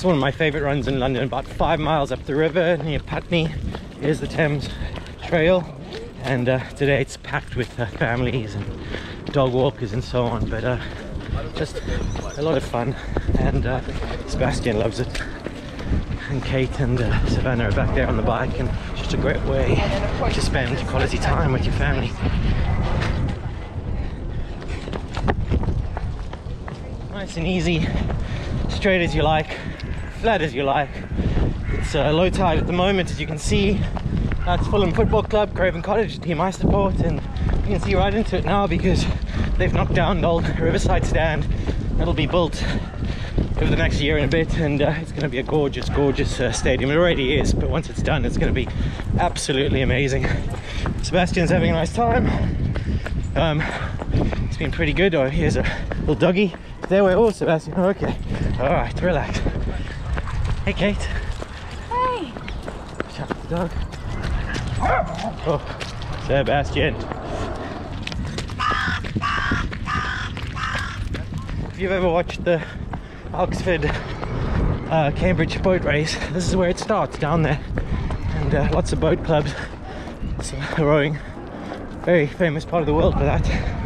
It's one of my favourite runs in London, about 5 miles up the river near Putney is the Thames Trail, and today it's packed with families and dog walkers and so on, but just a lot of fun, and Sebastian loves it, and Kate and Savannah are back there on the bike, and it's just a great way to spend quality time with your family. Nice and easy, straight as you like, flat as you like. It's low tide at the moment, as you can see. That's Fulham Football Club, Craven Cottage, the team I support, and you can see right into it now because they've knocked down the old Riverside stand. It'll be built over the next year and a bit, and it's going to be a gorgeous, gorgeous stadium. It already is, but once it's done, it's going to be absolutely amazing. Sebastian's having a nice time. It's been pretty good. Oh, here's a little doggy. There we are, Sebastian. Oh, okay. All right, relax. Hey, Kate. Hey. Watch out for the dog. Oh, Sebastian. If you've ever watched the Oxford Cambridge boat race, this is where it starts, down there, and lots of boat clubs. It's a rowing, very famous part of the world for that.